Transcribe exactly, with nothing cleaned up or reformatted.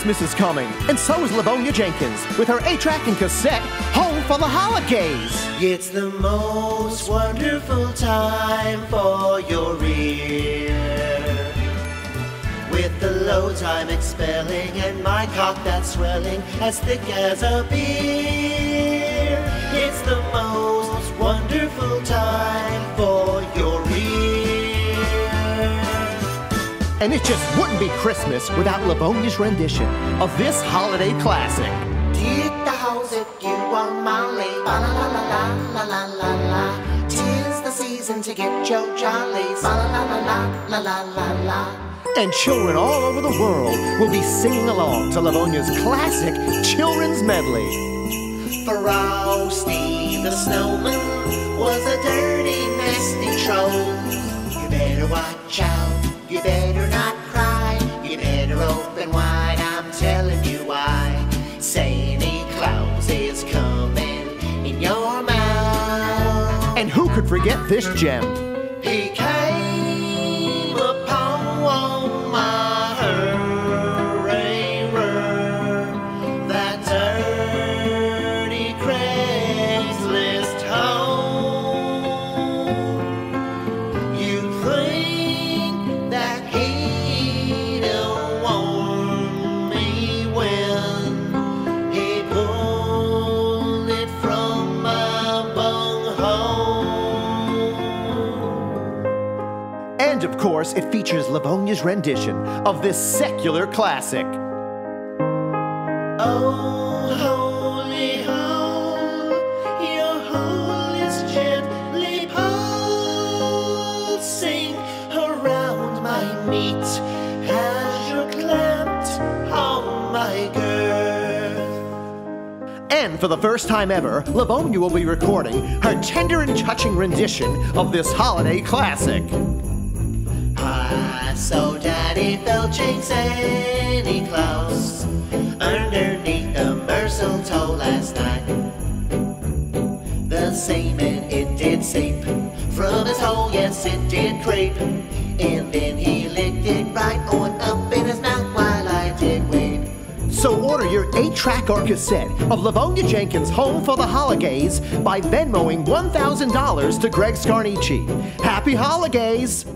Christmas is coming, and so is Levonia Jenkins, with her eight track and cassette, Home for the Holidays. It's the most wonderful time for your ear, with the loads I'm expelling and my cock that's swelling as thick as a beer. It's the most wonderful time for your ear. And it just wouldn't be Christmas without Levonia's rendition of this holiday classic. Dig the house if you want Molly, ba la la la la la la la. Tis the season to get your jollies, ba la la la la la la la. And children all over the world will be singing along to Levonia's classic children's medley. Frosty the Snowman was a dirty, nasty troll. You better watch out, you better not cry, you better open wide, I'm telling you why. Santa Claus is coming in your mouth. And who could forget this gem? He came upon one. And of course, it features Levonia's rendition of this secular classic. Oh, holy home, your home is gently pulsing around my meat as you're clamped on my girth. And for the first time ever, Levonia will be recording her tender and touching rendition of this holiday classic. I saw Daddy Felching Santa Claus underneath the mistletoe last night. The semen, it did seep from his hole, yes, it did creep. And then he licked it right on up in his mouth while I did weep. So order your eight track or cassette of Levonia Jenkins' Home for the Holidays by Venmoing one thousand dollars to Greg Scarnici. Happy Holidays!